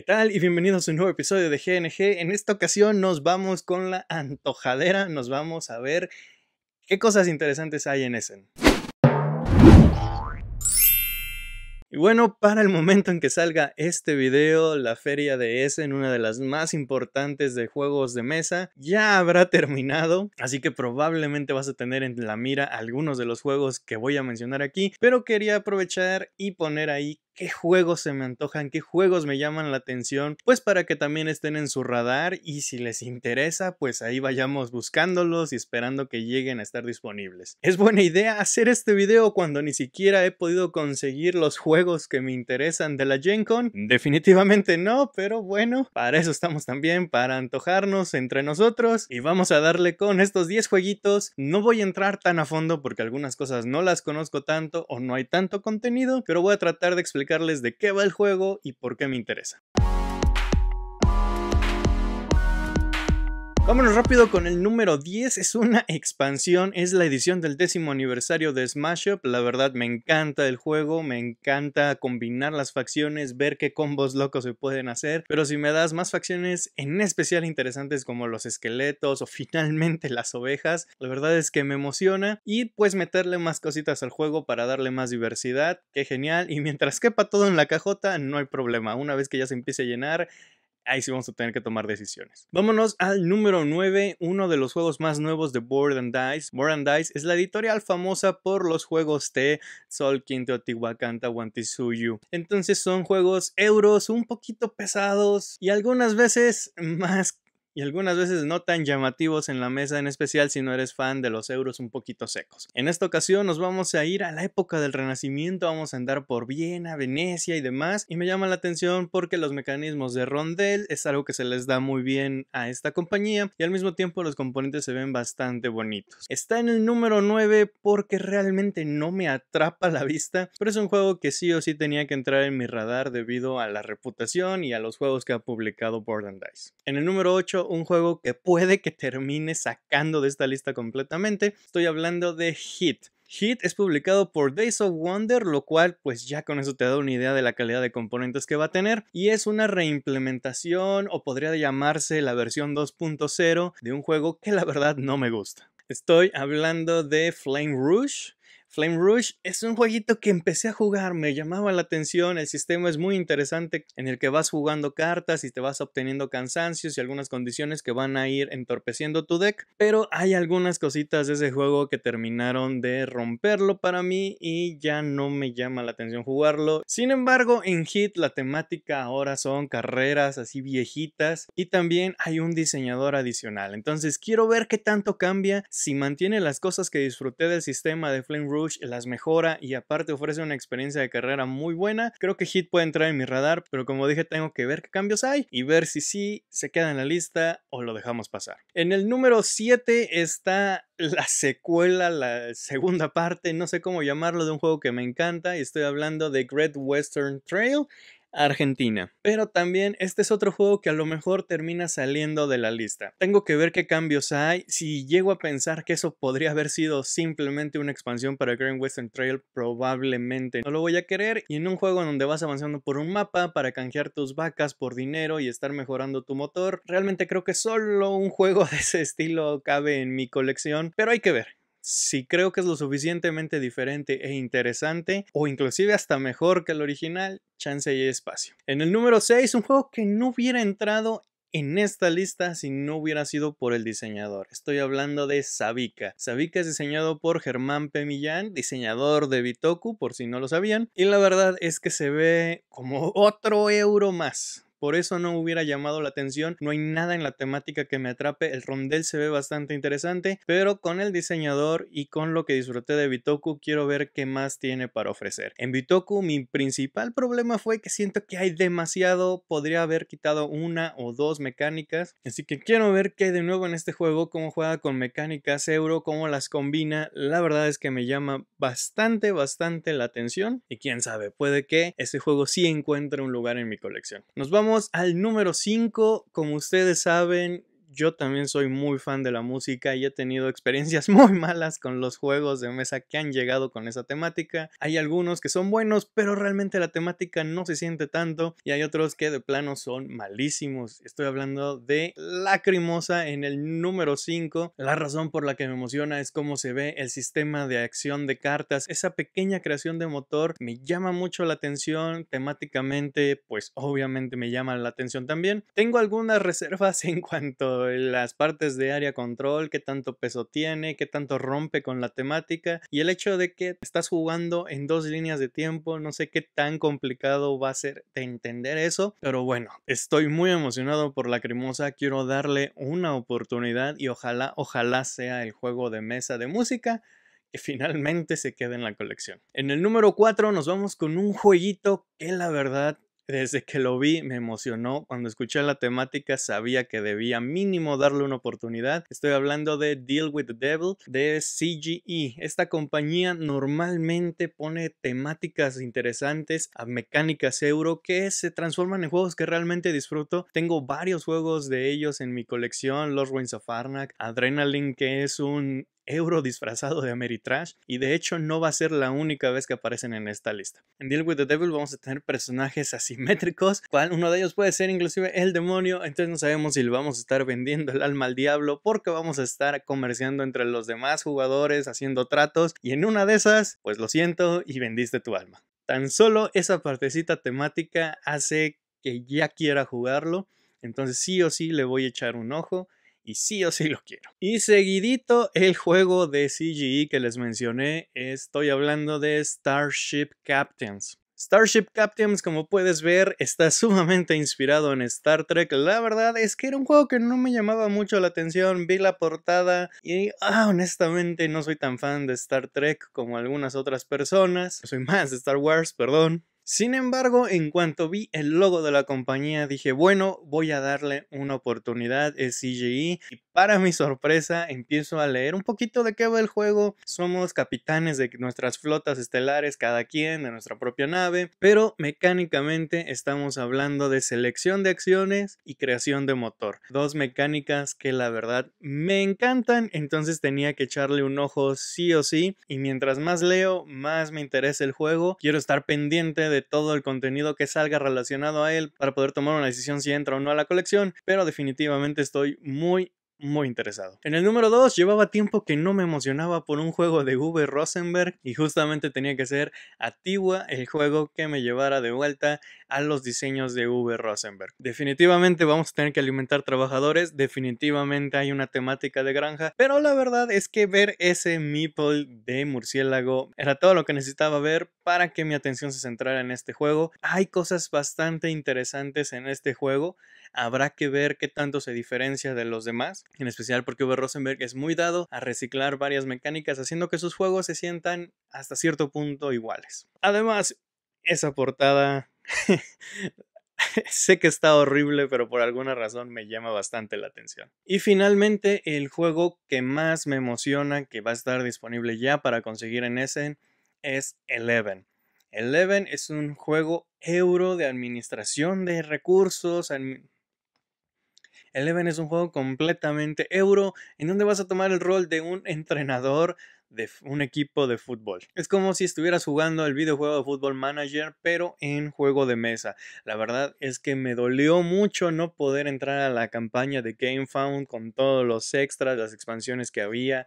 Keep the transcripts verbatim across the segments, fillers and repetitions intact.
¿Qué tal? Y bienvenidos a un nuevo episodio de G N G. En esta ocasión nos vamos con la antojadera, nos vamos a ver qué cosas interesantes hay en Essen. Y bueno, para el momento en que salga este video, la feria de Essen, una de las más importantes de juegos de mesa, ya habrá terminado, así que probablemente vas a tener en la mira algunos de los juegos que voy a mencionar aquí, pero quería aprovechar y poner ahí qué juegos se me antojan, qué juegos me llaman la atención, pues para que también estén en su radar y si les interesa, pues ahí vayamos buscándolos y esperando que lleguen a estar disponibles. Es buena idea hacer este video cuando ni siquiera he podido conseguir los juegos que me interesan de la Gen Con. Definitivamente no, pero bueno, para eso estamos también, para antojarnos entre nosotros y vamos a darle con estos diez jueguitos. No voy a entrar tan a fondo porque algunas cosas no las conozco tanto o no hay tanto contenido, pero voy a tratar de explicar de qué va el juego y por qué me interesa. Vámonos rápido con el número diez, es una expansión, es la edición del décimo aniversario de Smash Up. La verdad me encanta el juego, me encanta combinar las facciones, ver qué combos locos se pueden hacer, pero si me das más facciones en especial interesantes como los esqueletos o finalmente las ovejas, la verdad es que me emociona y pues meterle más cositas al juego para darle más diversidad, qué genial. Y mientras quepa todo en la cajota no hay problema, una vez que ya se empiece a llenar, ahí sí vamos a tener que tomar decisiones. Vámonos al número nueve, uno de los juegos más nuevos de Board and Dice. Board and Dice es la editorial famosa por los juegos de Sol, Quinto, Teotihuacan, Tahuantisuyu. Entonces son juegos euros, un poquito pesados y algunas veces más Y algunas veces no tan llamativos en la mesa, en especial si no eres fan de los euros un poquito secos. En esta ocasión nos vamos a ir a la época del Renacimiento, vamos a andar por Viena, Venecia y demás. Y me llama la atención porque los mecanismos de rondel es algo que se les da muy bien a esta compañía y al mismo tiempo los componentes se ven bastante bonitos. Está en el número nueve porque realmente no me atrapa a la vista, pero es un juego que sí o sí tenía que entrar en mi radar debido a la reputación y a los juegos que ha publicado Board and Dice. En el número ocho, un juego que puede que termine sacando de esta lista completamente. Estoy hablando de Heat. Heat es publicado por Days of Wonder, lo cual pues ya con eso te da una idea de la calidad de componentes que va a tener, y es una reimplementación o podría llamarse la versión dos punto cero de un juego que la verdad no me gusta. Estoy hablando de Flamme Rouge. Flamme Rouge es un jueguito que empecé a jugar, me llamaba la atención, el sistema es muy interesante en el que vas jugando cartas y te vas obteniendo cansancios y algunas condiciones que van a ir entorpeciendo tu deck, pero hay algunas cositas de ese juego que terminaron de romperlo para mí y ya no me llama la atención jugarlo. Sin embargo, en Hit la temática ahora son carreras así viejitas y también hay un diseñador adicional, entonces quiero ver qué tanto cambia, si mantiene las cosas que disfruté del sistema de Flamme Rouge, las mejora y aparte ofrece una experiencia de carrera muy buena. Creo que Hit puede entrar en mi radar, pero como dije tengo que ver qué cambios hay y ver si sí se queda en la lista o lo dejamos pasar. En el número siete está la secuela, la segunda parte, no sé cómo llamarlo, de un juego que me encanta y estoy hablando de Great Western Trail Argentina, pero también este es otro juego que a lo mejor termina saliendo de la lista. Tengo que ver qué cambios hay, si llego a pensar que eso podría haber sido simplemente una expansión para Great Western Trail, probablemente no lo voy a querer, y en un juego en donde vas avanzando por un mapa para canjear tus vacas por dinero y estar mejorando tu motor, realmente creo que solo un juego de ese estilo cabe en mi colección, pero hay que ver. Si creo que es lo suficientemente diferente e interesante, o inclusive hasta mejor que el original, chance y espacio. En el número seis, un juego que no hubiera entrado en esta lista si no hubiera sido por el diseñador. Estoy hablando de Sabica. Sabica es diseñado por Germán Pemillán, diseñador de Bitoku, por si no lo sabían. Y la verdad es que se ve como otro euro más. Por eso no hubiera llamado la atención, no hay nada en la temática que me atrape, el rondel se ve bastante interesante, pero con el diseñador y con lo que disfruté de Bitoku quiero ver qué más tiene para ofrecer. En Bitoku mi principal problema fue que siento que hay demasiado, podría haber quitado una o dos mecánicas, así que quiero ver qué hay de nuevo en este juego, cómo juega con mecánicas euro, cómo las combina. La verdad es que me llama bastante, bastante la atención y quién sabe, puede que ese juego sí encuentre un lugar en mi colección. Nos vamos al número cinco, como ustedes saben, yo también soy muy fan de la música y he tenido experiencias muy malas con los juegos de mesa que han llegado con esa temática. Hay algunos que son buenos, pero realmente la temática no se siente tanto, y hay otros que de plano son malísimos. Estoy hablando de Lacrimosa en el número cinco. La razón por la que me emociona es cómo se ve el sistema de acción de cartas. Esa pequeña creación de motor me llama mucho la atención. Temáticamente, pues obviamente me llama la atención también. Tengo algunas reservas en cuanto a las partes de área control, qué tanto peso tiene, qué tanto rompe con la temática, y el hecho de que estás jugando en dos líneas de tiempo. No sé qué tan complicado va a ser de entender eso, pero bueno, estoy muy emocionado por Lacrimosa. Quiero darle una oportunidad y ojalá, ojalá sea el juego de mesa de música que finalmente se quede en la colección. En el número cuatro nos vamos con un jueguito que la verdad, desde que lo vi me emocionó. Cuando escuché la temática sabía que debía mínimo darle una oportunidad. Estoy hablando de Deal with the Devil de C G E. Esta compañía normalmente pone temáticas interesantes a mecánicas euro que se transforman en juegos que realmente disfruto. Tengo varios juegos de ellos en mi colección. Los Ruins of Arnak, Adrenaline, que es un euro disfrazado de Ameritrash, y de hecho no va a ser la única vez que aparecen en esta lista. En Deal with the Devil vamos a tener personajes asimétricos, cual uno de ellos puede ser inclusive el demonio, entonces no sabemos si le vamos a estar vendiendo el alma al diablo, porque vamos a estar comerciando entre los demás jugadores, haciendo tratos, y en una de esas, pues lo siento y vendiste tu alma. Tan solo esa partecita temática hace que ya quiera jugarlo, entonces sí o sí le voy a echar un ojo. Y sí o sí lo quiero. Y seguidito el juego de C G E que les mencioné. Estoy hablando de Starship Captains. Starship Captains, como puedes ver, está sumamente inspirado en Star Trek. La verdad es que era un juego que no me llamaba mucho la atención. Vi la portada y ah, honestamente no soy tan fan de Star Trek como algunas otras personas. Soy más de Star Wars, perdón. Sin embargo, en cuanto vi el logo de la compañía dije, bueno, voy a darle una oportunidad, es C G E, y para mi sorpresa empiezo a leer un poquito de qué va el juego. Somos capitanes de nuestras flotas estelares, cada quien de nuestra propia nave, pero mecánicamente estamos hablando de selección de acciones y creación de motor. Dos mecánicas que la verdad me encantan, entonces tenía que echarle un ojo sí o sí, y mientras más leo, más me interesa el juego. Quiero estar pendiente de todo el contenido que salga relacionado a él para poder tomar una decisión si entra o no a la colección, pero definitivamente estoy muy muy interesado. En el número dos, llevaba tiempo que no me emocionaba por un juego de Uwe Rosenberg, y justamente tenía que ser Atiwa el juego que me llevara de vuelta a los diseños de Uwe Rosenberg. Definitivamente vamos a tener que alimentar trabajadores, definitivamente hay una temática de granja, pero la verdad es que ver ese meeple de murciélago era todo lo que necesitaba ver para que mi atención se centrara en este juego. Hay cosas bastante interesantes en este juego. Habrá que ver qué tanto se diferencia de los demás, en especial porque Uwe Rosenberg es muy dado a reciclar varias mecánicas, haciendo que sus juegos se sientan hasta cierto punto iguales. Además, esa portada sé que está horrible, pero por alguna razón me llama bastante la atención. Y finalmente, el juego que más me emociona, que va a estar disponible ya para conseguir en Essen, es Eleven. Eleven es un juego euro de administración de recursos. Eleven es un juego completamente euro en donde vas a tomar el rol de un entrenador de un equipo de fútbol. Es como si estuvieras jugando el videojuego de Football Manager, pero en juego de mesa. La verdad es que me dolió mucho no poder entrar a la campaña de GameFound con todos los extras, las expansiones que había,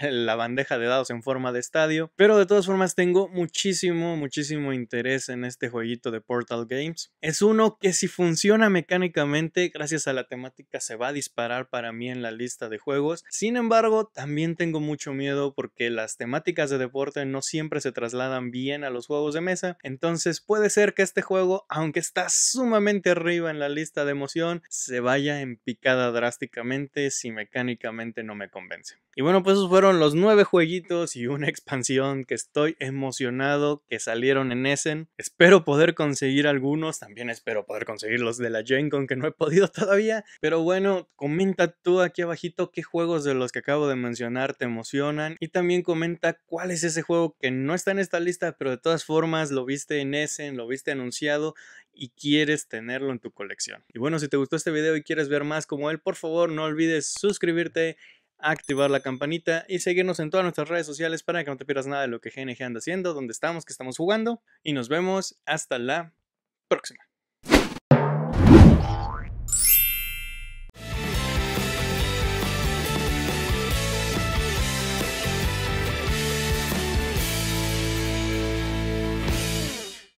la bandeja de dados en forma de estadio, pero de todas formas tengo muchísimo, muchísimo interés en este jueguito de Portal Games. Es uno que si funciona mecánicamente, gracias a la temática, se va a disparar para mí en la lista de juegos. Sin embargo, también tengo mucho miedo porque las temáticas de deporte no siempre se trasladan bien a los juegos de mesa, entonces puede ser que este juego, aunque está sumamente arriba en la lista de emoción, se vaya en picada drásticamente si mecánicamente no me convence. Y bueno, pues esos fueron fueron los nueve jueguitos y una expansión que estoy emocionado que salieron en Essen. Espero poder conseguir algunos, también espero poder conseguir los de la Gen Con que no he podido todavía. Pero bueno, comenta tú aquí abajito qué juegos de los que acabo de mencionar te emocionan. Y también comenta cuál es ese juego que no está en esta lista, pero de todas formas lo viste en Essen, lo viste anunciado y quieres tenerlo en tu colección. Y bueno, si te gustó este video y quieres ver más como él, por favor no olvides suscribirte, activar la campanita y seguirnos en todas nuestras redes sociales para que no te pierdas nada de lo que G N G anda haciendo, donde estamos, que estamos jugando, y nos vemos hasta la próxima.